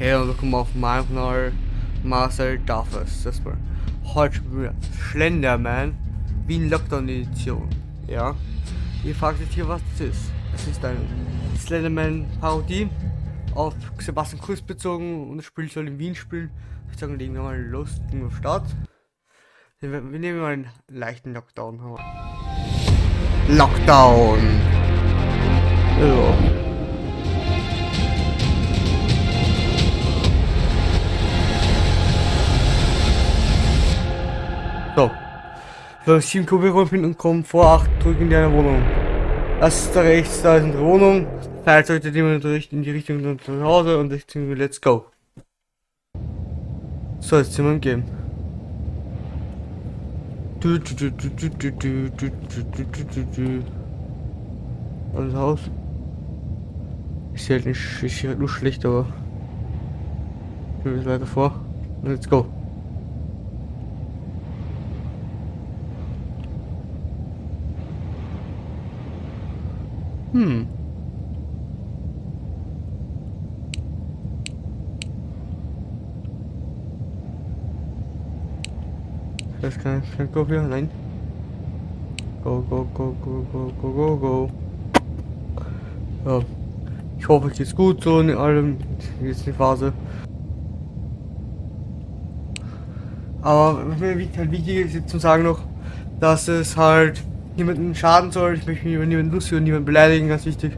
Hallo, willkommen auf meinem Kanal Marcel Darf Es. Das war heute wieder Slenderman Wien Lockdown Edition. Ja, ihr fragt jetzt hier, was das ist. Es ist eine Slenderman Parodie auf Sebastian Kurz bezogen und das Spiel soll in Wien spielen. Ich würde sagen, legen wir mal los, gehen wir auf Start. Wir nehmen mal einen leichten Lockdown. Lockdown! Ja. So, wenn ich 7 Kubik runter und komme vor 8 drücken in deine Wohnung. Erst da rechts, da ist unsere Wohnung. Feiert sollte dementsprechend in die Richtung von zu Hause und 16 Uhr, let's go. So, jetzt sind wir im Game. Alles Haus. Ist hier halt nicht, ist hier halt nur schlecht, aber ich will weiter vor. Let's go. Das kann ich kein Kopf hier, nein. Go. Ja. Ich hoffe, es geht gut so in allem. Jetzt die Phase. Aber mir wiegt halt wichtig ist jetzt zu sagen noch, dass es halt niemanden schaden soll, ich möchte mich über niemanden lustig und niemanden beleidigen, ganz wichtig.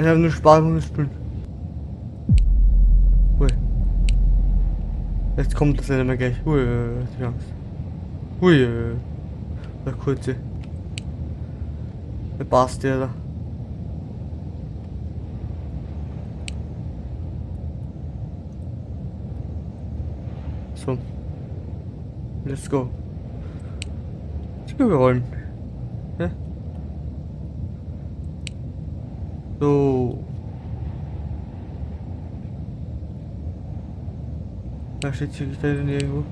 Ich habe nur Spaß und spielen. Ui. Jetzt kommt das ja nicht mehr gleich. Ui, die Angst. Ui. Der kurze. Der passt ja da. So. Let's go. Jetzt können wir rollen. Ja. So. Da steht hier gestellt irgendwo.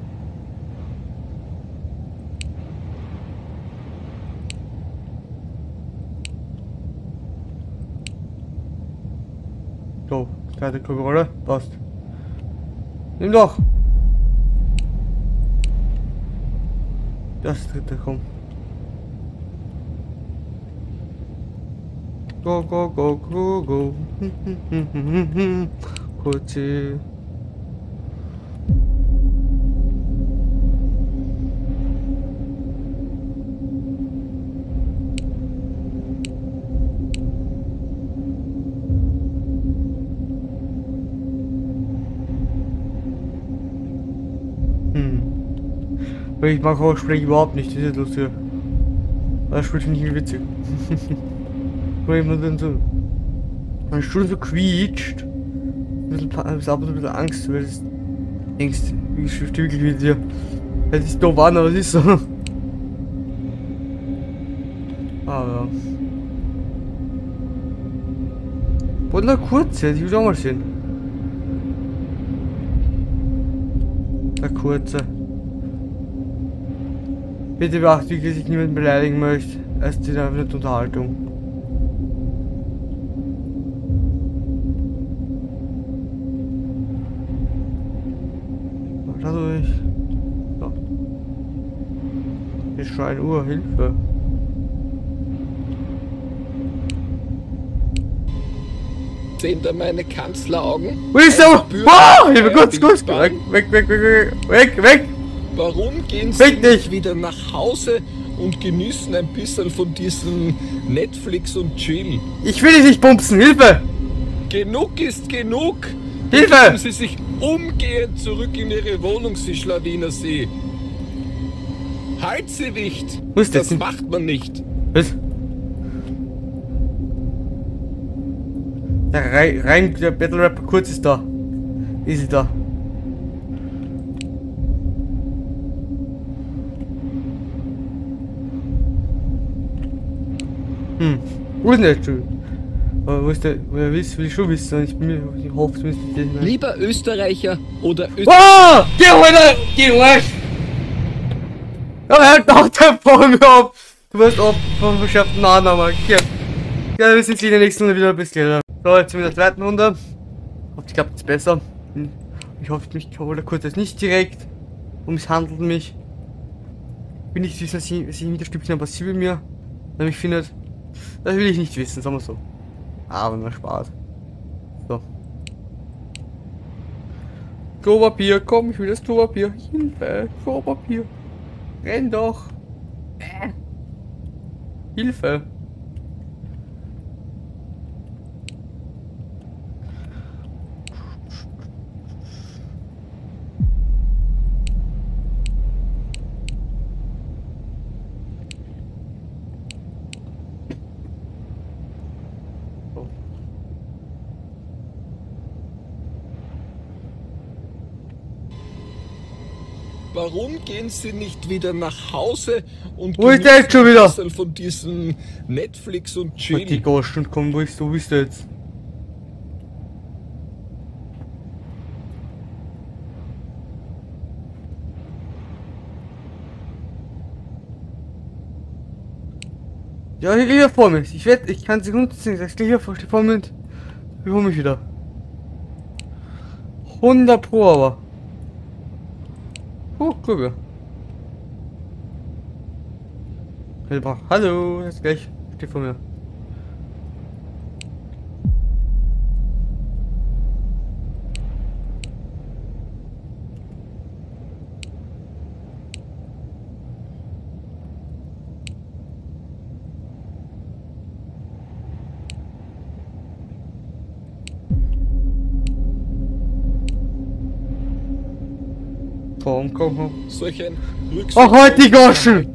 So, kleine Kugelrolle, passt. Nimm doch! Das dritte kommt. Go. Kurzi. Ich mag Horrorspiele überhaupt nicht, das ist los hier. Das spielt nicht witzig. Weil immer dann so. Meine Stuhl so quietscht. Ich hab ein bisschen Angst, weil es Angst, wie schifft wirklich mit dir. Es ist doof an, aber es ist so. Ah ja. Und na kurz, ich will auch mal sehen. Na kurze. Bitte beachte, wie ich niemanden beleidigen möchte. Es ist einfach eine Unterhaltung. Dadurch. So. Ich schreie Uhr, Hilfe. Seht ihr meine Kanzleraugen? Wieso? Oh, ich bin kurz. Weg. Warum gehen Sie nicht wieder nach Hause und genießen ein bisschen von diesem Netflix und Chill? Ich will dich nicht pumpsen, Hilfe! Genug ist genug! Hilfe! Geben Sie sich umgehend zurück in Ihre Wohnung, Sie Schlawiner See! Halt Sie nicht! Was das denn? Macht man nicht! Was? Der Battle Rapper Kurz ist da. Ist da. Wo ist denn der Schuh? Wo ist der? Wer weiß, will ich schon wissen. Ich hoffe, es müsste den. Lieber Österreicher oder Österreicher. Oh! Geh runter! Geh runter! Aber halt doch der Baum ab! Du wirst Opfer von verschärften Annahmen. Geh! Ja, wir sind in der nächsten Runde wieder ein bisschen. So, jetzt sind wir in der zweiten Runde. Hofft, ich glaube, es ist besser. hinten. Ich hoffe, mich Carola Kurz jetzt nicht direkt und misshandelt mich. Ich will nicht wissen, was sie mit der Stübchen passiert mit mir. Wenn mich findet, das will ich nicht wissen, sagen wir so. Aber nur Spaß. So. Klopapier, komm, ich will das Klopapier. Hilfe, Klopapier. Renn doch. Hilfe. Warum gehen Sie nicht wieder nach Hause und wo ist der jetzt schon wieder? Von diesen Netflix und Chill? Die Goschen kommen, wo ist du bist jetzt? Ja, hier vor mir. Ich wette, ich kann Sekunden sehen. Das gleich hier vor mir. Ich hol mich wieder. 100 pro aber. Oh, guck mal. Hallo, jetzt gleich. Steht vor mir. Komm. Solch ein Rückzug. Auch heute die Goschen!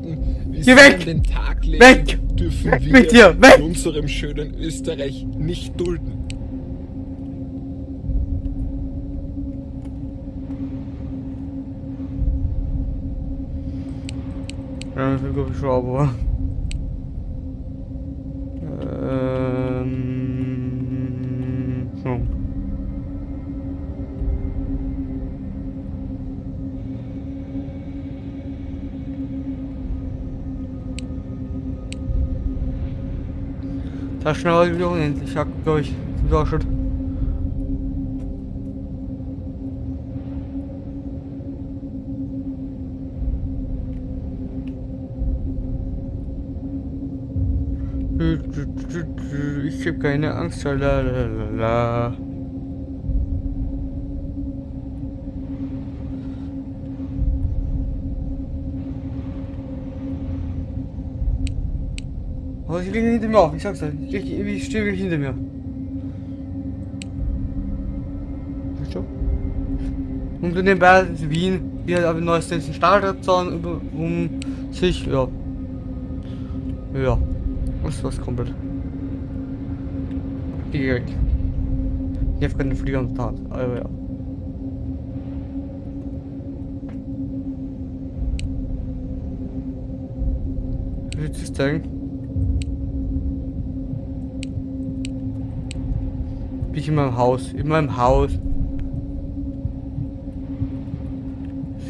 Geh weg! Weg! Weg mit dir! Weg! In unserem schönen Österreich nicht dulden. Ja, das ist glaube ich schon aber. So. Das schnell wieder unendlich, glaube ich, zum Sauerschutz. Ich habe keine Angst, lalalala. Aber sie liegen hinter mir auf, ich sag's dir. Ich stehe wirklich hinter mir. Und in den Bayern Wien, die halt auf den neuesten Stadion um sich, ja. Ja. Das war's komplett. Direkt. Ich hab keinen Flieger am Start, aber ja. Wie willst du das zeigen? Ich in meinem Haus,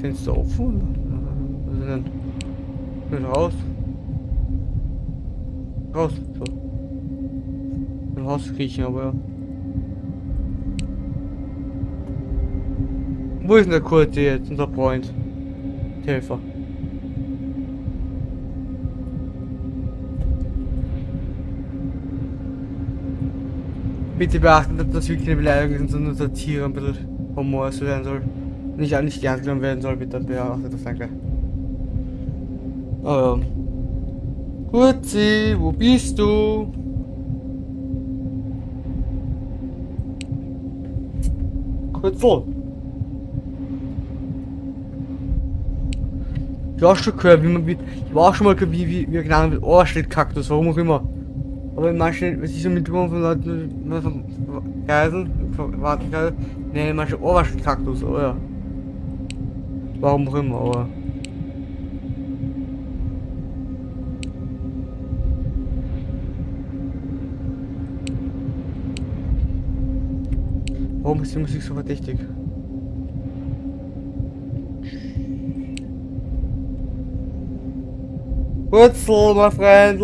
Fenster offen? Was denn? Bin raus. Raus, so. Im Haus kriechen, aber ja. Wo ist denn der Kurze jetzt, unser Freund? Der Helfer. Bitte beachten, dass das wirklich eine Beleidigung ist, sondern Satire ein bisschen Humor so werden soll. Nicht ernst genommen werden soll, bitte beachtet das, danke. Oh ja. Kurzi, wo bist du? Kurzi. Ich habe auch schon gehört, wie man mit. Ich war auch schon mal gehört, wie genannt wird. Oh, steht Kaktus, warum auch immer. Aber in manchen, was ich so mitbekommen von Leuten, von Geisen, warten kann, nennen manche Ohrwaschelkaktus, oder? Warum auch immer, aber. Warum ist die Musik so verdächtig? Wurzel, mein Freund!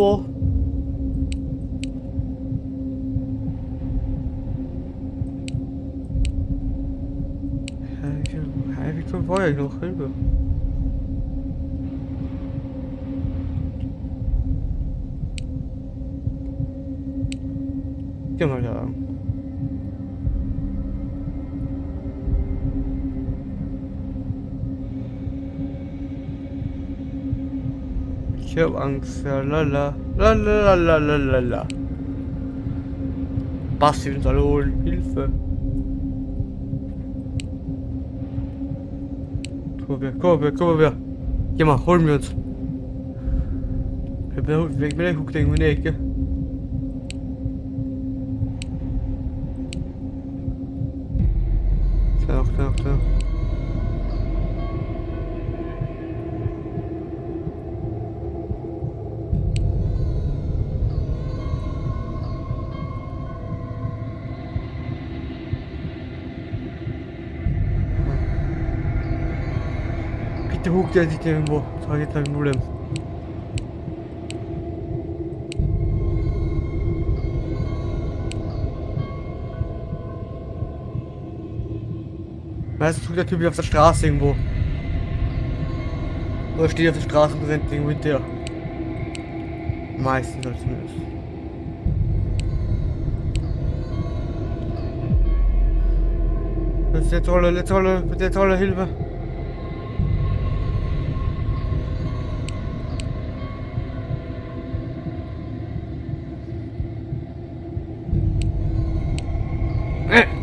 Ewig zum Feuer, ich brauche Hilfe. Geh mal da. Ich hab Angst, ja, lala, lala, lala, lala. Basti uns alle holen, Hilfe. Komm her. Geh mal, holen wir uns. Ich bin der Guck, denke ich mir nicht, gell? Da. Der huckt er sich irgendwo, das war jetzt ein Problem. Meistens tut der Typ auf der Straße irgendwo. Oder steht auf der Straße und rennt irgendwo hinterher. Meistens zumindest. Jetzt alle Hilfe.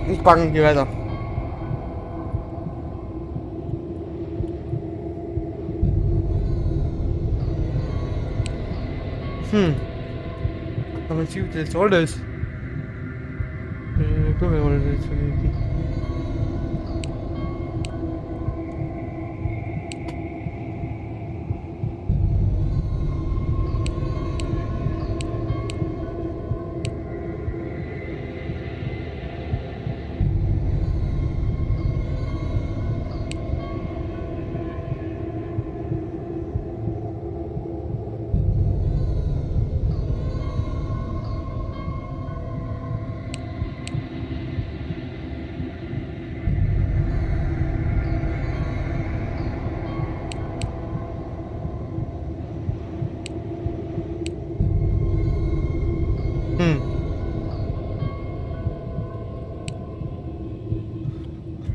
Nicht packen, geh weiter. Aber man sieht, jetzt soll das. Komm, wir wollen jetzt verlieren.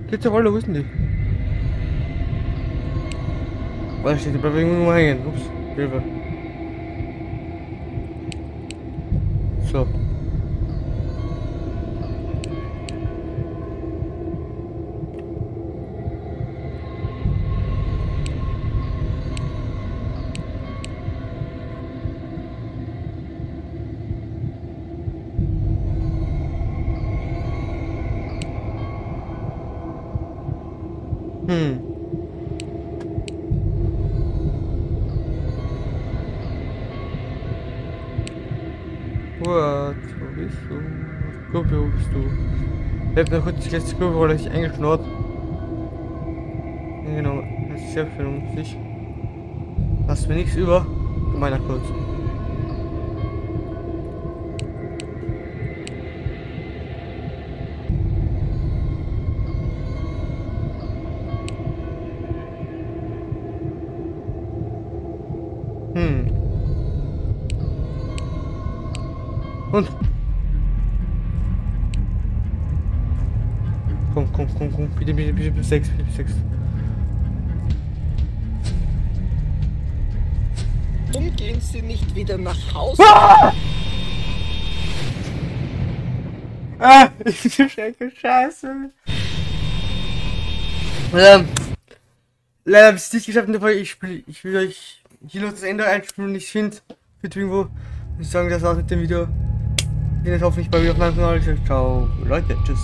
Geht's ja wohl, wo ist denn die? Oh, da steht die Bewegung nur hängen. Ups, Hilfe. So. What? Wo bist du? Kumpel, wo bist du? Ich hab noch kurz die letzte Kumpel, weil ich eingeschnurrt. Genau, das ist sehr vernünftig. Lass mir nichts über. Meiner kurz. Und? Komm, bitte, bis sechs. Warum gehen Sie nicht wieder nach Hause? Ich bin schrecklich scheiße. Leider habe ich es nicht geschafft in der Folge. Ich will euch hier noch das Ende einspielen, nicht find. Bitte irgendwo. Ich muss sagen, das war's mit dem Video. Ich bin jetzt hoffentlich bei mir auf meinem Kanal. Ciao, Leute. Tschüss.